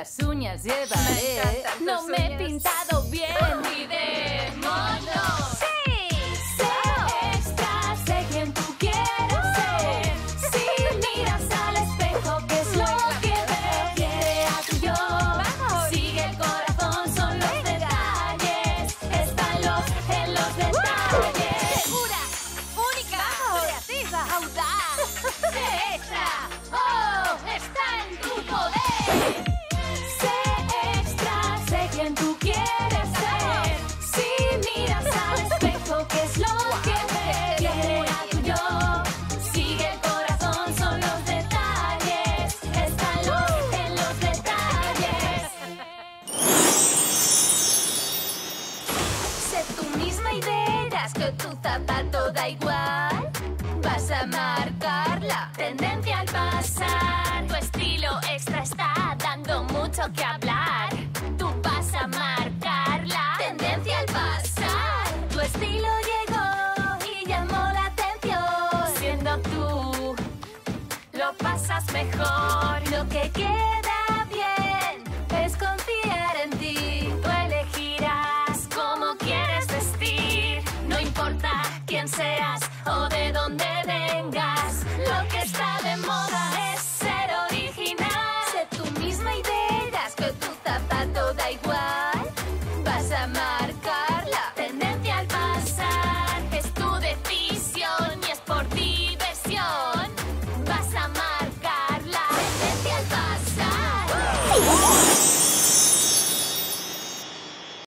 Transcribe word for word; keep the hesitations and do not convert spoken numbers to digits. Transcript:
las uñas llevaré. Me no me uñas. He pintado bien. ¡Olvidémonos! ¡Sí! ¡Sé extra! Sé quien tú quieras ser. Si miras al espejo, que es lo que refiere a tu yo. ¡Vamos! Sigue el corazón, son los Venga. Detalles. Están los en los detalles. ¡Segura! ¡Única! ¡Creativa! ¡Audaz! ¡Sé extra! ¡Oh! ¡Está en tu poder! Sé extra, sé quien tú quieres ser. Si miras al espejo, que es lo que refiere a tu yo. Sigue el corazón, son los detalles. Están los en los detalles. Sé tú misma y verás que tu zapato da igual. Vas a marcarla, tendencia al pasar. Tu estilo extra está dando mucho que hablar. Tú vas a marcarla, tendencia al pasar. Tu estilo llegó y llamó la atención. Siendo tú, lo pasas mejor. Lo que queda bien es confiar en ti. Tú elegirás cómo quieres vestir. No importa quién seas o de dónde vengas, lo que está de moda es ser original. Sé tú misma y verás que tu zapato da igual. Vas a amar